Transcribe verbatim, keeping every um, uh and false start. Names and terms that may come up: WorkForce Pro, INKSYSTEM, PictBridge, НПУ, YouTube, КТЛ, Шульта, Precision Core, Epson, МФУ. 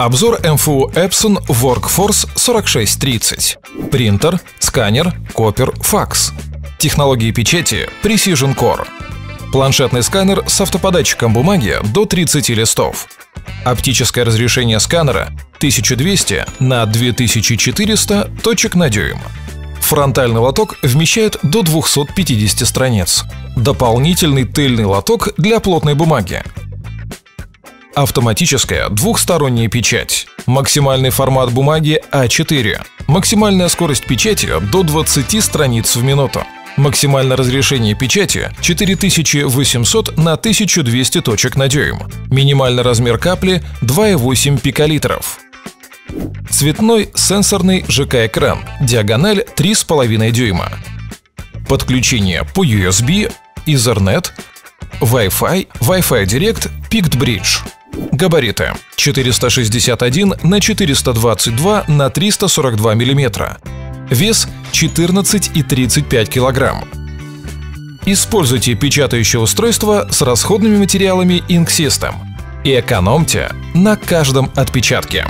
Обзор МФУ Epson WorkForce сорок шесть тридцать. Принтер, сканер, копер, факс. Технологии печати Precision Core. Планшетный сканер с автоподатчиком бумаги до тридцати листов. Оптическое разрешение сканера тысяча двести на две тысячи четыреста точек на дюйм. Фронтальный лоток вмещает до двухсот пятидесяти страниц. Дополнительный тыльный лоток для плотной бумаги. Автоматическая двухсторонняя печать. Максимальный формат бумаги А четыре. Максимальная скорость печати до двадцати страниц в минуту. Максимальное разрешение печати четыре тысячи восемьсот на тысячу двести точек на дюйм. Минимальный размер капли два и восемь пиколитров. Цветной сенсорный ЖК-экран. Диагональ три и пять дюйма. Подключение по ю эс би, Ethernet, Wi-Fi, Wi-Fi Direct, PictBridge. Габариты четыреста шестьдесят один на четыреста двадцать два на триста сорок два мм. Вес четырнадцать и тридцать пять кг. Используйте печатающее устройство с расходными материалами INKSYSTEM и экономьте на каждом отпечатке.